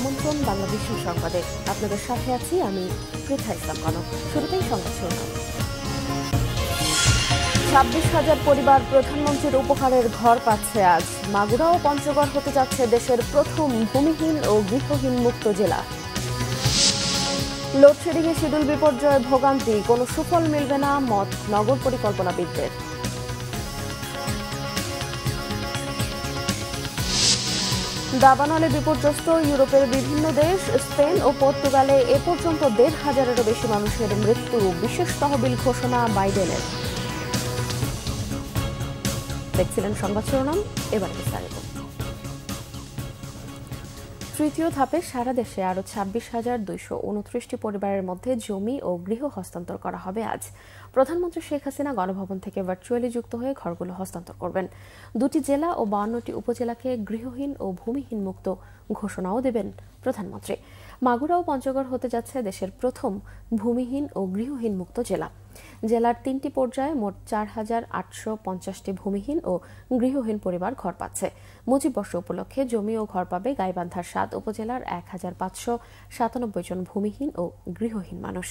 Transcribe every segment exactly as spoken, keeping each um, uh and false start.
Ամոմցոն բանլավիշի շանգադե, ապնգը շահյացի ամի պրիթայստանկանով, շուրտեի շանգությունան։ ছাব্বিশ হাজার পরিবার প্রধানমন্ত্রীর উপহারের ঘর পাচ্ছে আজ। মাগুরা ও পঞ্চগড় হতে যাচ্ছে দেশের প্রথম ভূমিহীন ও গৃহহীন মুক্ত জেলা। লোডশেডিংয়ে শিডিউল বিপর্যয় ভোগান্তি, কোনো সুফল মিলবে না মত নগর পরিকল্পনাবিদদের। দাবানলে বিপর্যস্ত ইউরোপের বিভিন্ন দেশ, স্পেন ও পর্তুগালে এ পর্যন্ত দেড় হাজারেরও বেশি মানুষের মৃত্যু, বিশেষ তহবিল ঘোষণা বাইডেনের। দেখছিলেন সংবাদ শিরোনাম, এবার বিস্তারিত। তৃতীয় ধাপে সারা দেশে আরও ছাব্বিশ হাজার দুইশো উনত্রিশটি পরিবারের মধ্যে জমি ও গৃহ হস্তান্তর করা হবে আজ। প্রধানমন্ত্রী শেখ হাসিনা গণভবন থেকে ভার্চুয়ালি যুক্ত হয়ে ঘরগুলো হস্তান্তর করবেন। দুটি জেলা ও বাউন্নটি উপজেলাকে গৃহহীন ও ভূমিহীন মুক্ত ঘোষণাও দেবেন প্রধানমন্ত্রী। মাগুরা ও পঞ্চগড় হতে যাচ্ছে দেশের প্রথম ভূমিহীন ও গৃহহীন মুক্ত জেলা। জেলার তিনটি পর্যায়ে মোট চার হাজার আটশো পঞ্চাশটি ভূমিহীন ও গৃহহীন পরিবার ঘর পাচ্ছে। মুজিব বর্ষ উপলক্ষে জমি ও ঘর পাবে গাইবান্ধার সাত উপজেলার এক হাজার পাঁচশো সাতানব্বই জন ভূমিহীন ও গৃহহীন মানুষ।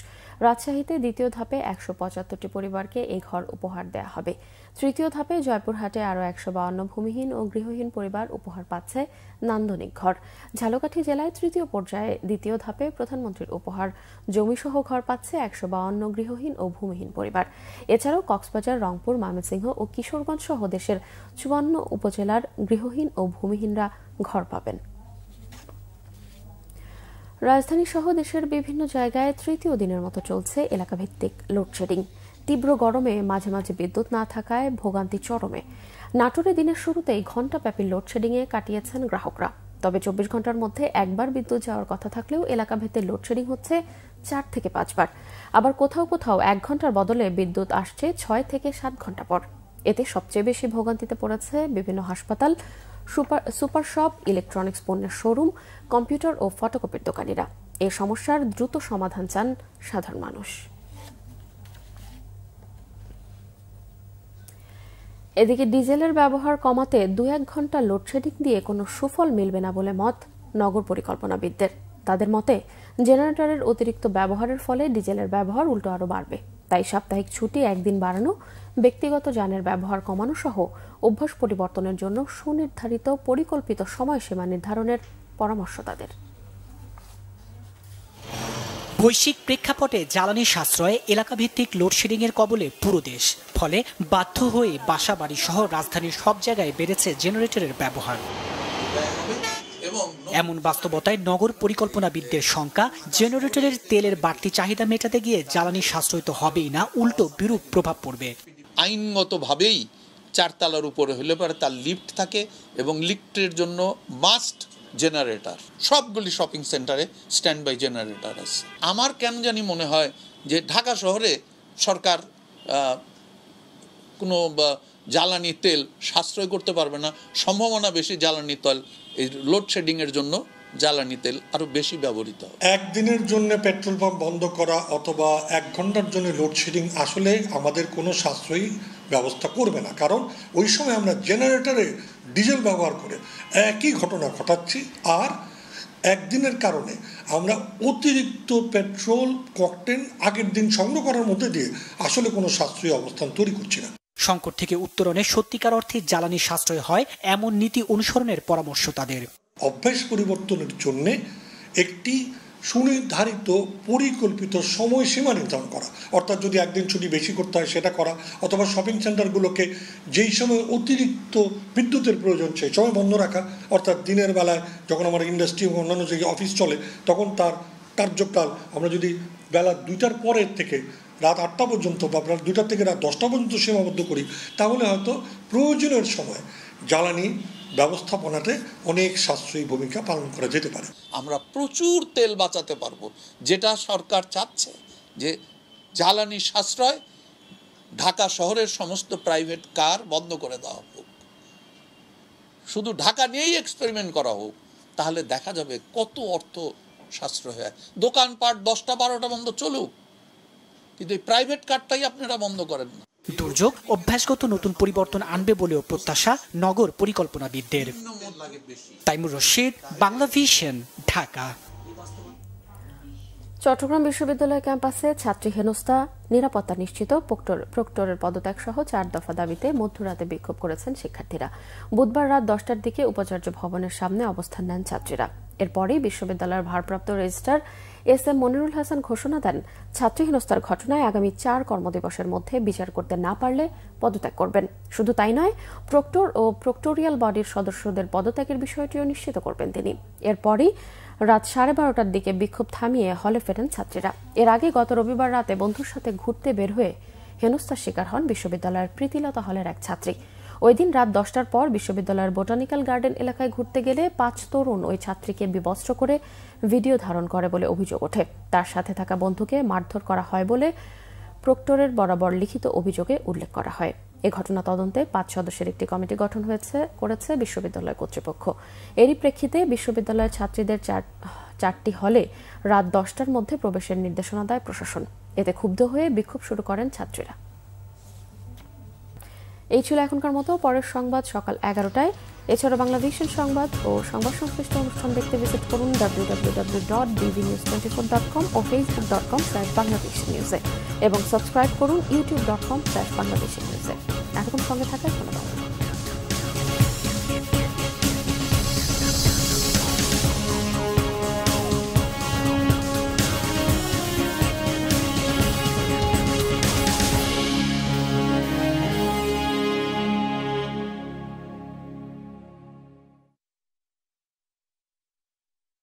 রাজশাহীতে দ্বিতীয় ধাপে একশো পঁচাত্তরটি পরিবারকে এই ঘর উপহার দেওয়া হবে। তৃতীয় ধাপে জয়পুরহাটে আরও একশো বাউন্ন ভূমিহীন ও গৃহহীন পরিবার উপহার পাচ্ছে নান্দনিক ঘর। ঝালকাঠি জেলায় তৃতীয় পর্যায়ে দ্বিতীয় ধাপে প্রধানমন্ত্রীর উপহার জমিসহ ঘর পাচ্ছে একশো বাউন্ন গৃহহীন ও ভূমিহীন পরিবার। এছাড়াও কক্সবাজার, রংপুর, ময়মনসিংহ ও কিশোরগঞ্জ সহ দেশের চুয়ান্ন উপজেলার গৃহহীন ও ভূমিহীনরা ঘর পাবেন। রাজধানী সহ দেশের বিভিন্ন জায়গায় তৃতীয় দিনের মতো চলছে এলাকাভিত্তিক লোডশেডিং। তীব্র গরমে মাঝে মাঝে বিদ্যুৎ না থাকায় ভোগান্তি চরমে। নাটোরে দিনের শুরুতেই ঘণ্টাব্যাপী লোডশেডিংয়ে কাটিয়েছেন গ্রাহকরা। তবে চব্বিশ ঘন্টার মধ্যে একবার বিদ্যুৎ যাওয়ার কথা থাকলেও এলাকাভেদে লোডশেডিং হচ্ছে চার থেকে পাঁচবার। আবার কোথাও কোথাও এক ঘন্টার বদলে বিদ্যুৎ আসছে ছয় থেকে সাত ঘন্টা পর। এতে সবচেয়ে বেশি ভোগান্তিতে পড়েছে বিভিন্ন হাসপাতাল, সুপার সুপার শপ, ইলেকট্রনিক্স পণ্যের শোরুম, কম্পিউটার ও ফটোকপির দোকানিরা। এ সমস্যার দ্রুত সমাধান চান সাধারণ মানুষ। এদিকে ডিজেলের ব্যবহার কমাতে দু এক ঘন্টা লোডশেডিং দিয়ে কোনো সুফল মিলবে না বলে মত নগর পরিকল্পনাবিদদের। তাদের মতে জেনারেটরের অতিরিক্ত ব্যবহারের ফলে ডিজেলের ব্যবহার উল্টো আরও বাড়বে। তাই সাপ্তাহিক ছুটি একদিন বাড়ানো, ব্যক্তিগত যানের ব্যবহার কমানো সহ অভ্যাস পরিবর্তনের জন্য সুনির্ধারিত পরিকল্পিত সময়সীমা নির্ধারণের পরামর্শ তাদের। বৈশ্বিক প্রেক্ষাপটে জ্বালানি সাশ্রয়ে এলাকাভিত্তিক লোডশেডিংয়ের কবলে পুরো দেশ। ফলে বাধ্য হয়ে বাসা বাড়ি সহ রাজধানীর সব জায়গায় বেড়েছে জেনারেটরের ব্যবহার। এমন বাস্তবতায় নগর পরিকল্পনাবিদদের শঙ্কা, জেনারেটরের তেলের বাড়তি চাহিদা মেটাতে গিয়ে জ্বালানি সাশ্রয় তো হবেই না, উল্টো বিরূপ প্রভাব পড়বে। আইনগতভাবেই চারতলার উপরে হলে পরে তার লিফট থাকে এবং লিফটের জন্য মাস্ট জেনারেটর। সবগুলি শপিং সেন্টারে স্ট্যান্ড বাই জেনারেটর আছে। আমার কেন জানি মনে হয় যে ঢাকা শহরে সরকার কোনো জ্বালানি তেল সাশ্রয় করতে পারবে না, সম্ভাবনা বেশি জ্বালানি তেল এই লোডশেডিংয়ের জন্য জ্বালানি তেল আরও বেশি ব্যবহৃত হবে। একদিনের জন্য পেট্রোল পাম্প বন্ধ করা অথবা এক ঘন্টার জন্য লোডশেডিং আসলে আমাদের কোনো সাশ্রয়ী ব্যবস্থা করবে না, কারণ ওই সময় আমরা জেনারেটরে ডিজেল ব্যবহার করে একই ঘটনা ঘটাচ্ছি। আর একদিনের কারণে আমরা অতিরিক্ত পেট্রোল, ককটেল আগের দিন সংগ্রহ করার মধ্যে দিয়ে আসলে কোনো সাশ্রয়ী অবস্থান তৈরি করছি না। সংকট থেকে উত্তরণে সত্যিকার অর্থে জ্বালানি সাশ্রয় হয় এমন নীতি অনুসরণের পরামর্শ তাদের। অভ্যাস পরিবর্তনের জন্য একটি সুনির্ধারিত পরিকল্পিত সময়সীমা নির্ধারণ করা, অর্থাৎ যদি একদিন ছুটি বেশি করতে হয় সেটা করা, অথবা শপিং সেন্টারগুলোকে যেই সময় অতিরিক্ত বিদ্যুতের প্রয়োজন সেই সময় বন্ধ রাখা, অর্থাৎ দিনের বেলায় যখন আমার ইন্ডাস্ট্রি এবং অন্যান্য যে অফিস চলে তখন তার কার্যকাল আমরা যদি বেলা দুইটার পরের থেকে রাত আটটা পর্যন্ত বা দুইটার থেকে রাত দশটা পর্যন্ত সীমাবদ্ধ করি, তাহলে হয়তো প্রয়োজনের সময় জ্বালানি ব্যবস্থাপনাতে অনেক সাশ্রয়ী ভূমিকা পালন করা যেতে পারে। আমরা প্রচুর তেল বাঁচাতে পারবো, যেটা সরকার চাচ্ছে যে জ্বালানি সাশ্রয়। ঢাকা শহরের সমস্ত প্রাইভেট কার বন্ধ করে দেওয়া হোক, শুধু ঢাকা নিয়েই এক্সপেরিমেন্ট করা হোক, তাহলে দেখা যাবে কত অর্থ সাশ্রয় হয়। দোকানপাট দশটা বারোটা বন্ধ চলুক, কিন্তু এই প্রাইভেট কারটাই আপনারা বন্ধ করেন না। দুর্যোগ অভ্যাসগত নতুন পরিবর্তন আনবে বলেও প্রত্যাশা নগর পরিকল্পনাবিদদের। তাইমুর রশিদ, বাংলা ভিশন, ঢাকা। চট্টগ্রাম বিশ্ববিদ্যালয় ক্যাম্পাসে ছাত্রী হেনস্থা, নিরাপত্তা নিশ্চিত প্রক্টরের পদত্যাগ সহ চার দফা দাবিতে মধ্যরাতে বিক্ষোভ করেছেন শিক্ষার্থীরা। বুধবার রাত দশটার দিকে উপাচার্য ভবনের সামনে অবস্থান নেন ছাত্রীরা। এরপরই বিশ্ববিদ্যালয়ের ভারপ্রাপ্ত registrar S M Monirul Hasan ঘোষণা দেন, ছাত্রী হেনস্থার ঘটনায় আগামী চার কর্মদিবসের মধ্যে বিচার করতে না পারলে পদত্যাগ করবেন। শুধু তাই নয়, প্রক্টর ও প্রক্টোরিয়াল বডির সদস্যদের পদত্যাগের বিষয়টিও নিশ্চিত করবেন তিনি। এরপরই রাত সাড়ে বারোটার দিকে বিক্ষোভ থামিয়ে হলে ফেরেন ছাত্রীরা। এর আগে গত রবিবার রাতে বন্ধুর সাথে ঘুরতে বের হয়ে হেনস্থার শিকার হন বিশ্ববিদ্যালয়ের প্রীতিলতা হলের এক ছাত্রী। ওই দিন রাত দশটার পর বিশ্ববিদ্যালয়ের বোটানিক্যাল গার্ডেন এলাকায় ঘুরতে গেলে পাঁচ তরুণ ওই ছাত্রীকে বিবস্ত্র করে ভিডিও ধারণ করে বলে অভিযোগ ওঠে। তার সাথে থাকা বন্ধুকে মারধর করা হয় বলে প্রক্টরের বরাবর লিখিত অভিযোগে উল্লেখ করা হয়। এ ঘটনা তদন্তে পাঁচ সদস্যের একটি কমিটি গঠন হয়েছে করেছে বিশ্ববিদ্যালয় কর্তৃপক্ষ। এরই প্রেক্ষিতে বিশ্ববিদ্যালয়ের ছাত্রীদের চারটি হলে রাত দশটার মধ্যে প্রবেশের নির্দেশনা দেয় প্রশাসন। এতে ক্ষুব্ধ হয়ে বিক্ষোভ শুরু করেন ছাত্রীরা। এই ছিল এখনকার মতো। পরের সংবাদ সকাল এগারোটায়। এছাড়া বাংলা ভিশন সংবাদ ও সংবাদ সংশ্লিষ্ট অনুষ্ঠান দেখতে ভিজিট করুন W W W dot B V news twenty four dot com ও Facebook dot com slash Bangladesh নিউজে এবং সাবস্ক্রাইব করুন YouTube dot com slash Bangladesh নিউজে। এতক্ষণ সঙ্গে থাকার ধন্যবাদ।